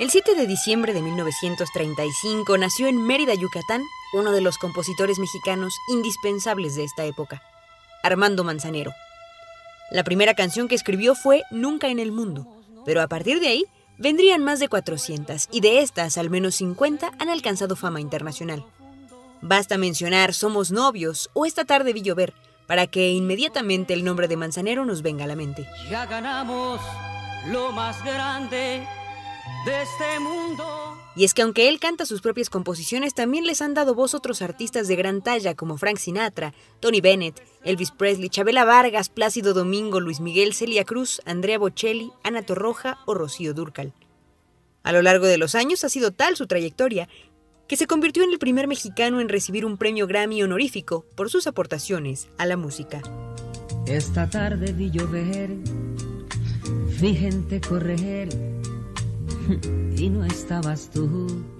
El 7 de diciembre de 1935 nació en Mérida, Yucatán, uno de los compositores mexicanos indispensables de esta época, Armando Manzanero. La primera canción que escribió fue Nunca en el Mundo, pero a partir de ahí vendrían más de 400, y de estas al menos 50 han alcanzado fama internacional. Basta mencionar Somos novios o Esta tarde vi llover, para que inmediatamente el nombre de Manzanero nos venga a la mente. Ya ganamos lo más grande de este mundo. Y es que aunque él canta sus propias composiciones, también les han dado voz otros artistas de gran talla como Frank Sinatra, Tony Bennett, Elvis Presley, Chabela Vargas, Plácido Domingo, Luis Miguel, Celia Cruz, Andrea Bocelli, Ana Torroja o Rocío Dúrcal. A lo largo de los años ha sido tal su trayectoria que se convirtió en el primer mexicano en recibir un premio Grammy honorífico por sus aportaciones a la música. Esta tarde vi llover, vi gente correr y no estabas tú.